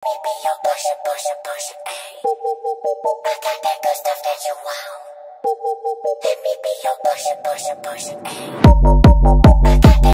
Maybe you'll push it, ayy. I got that good stuff that you want. And maybe you'll push it, ayy.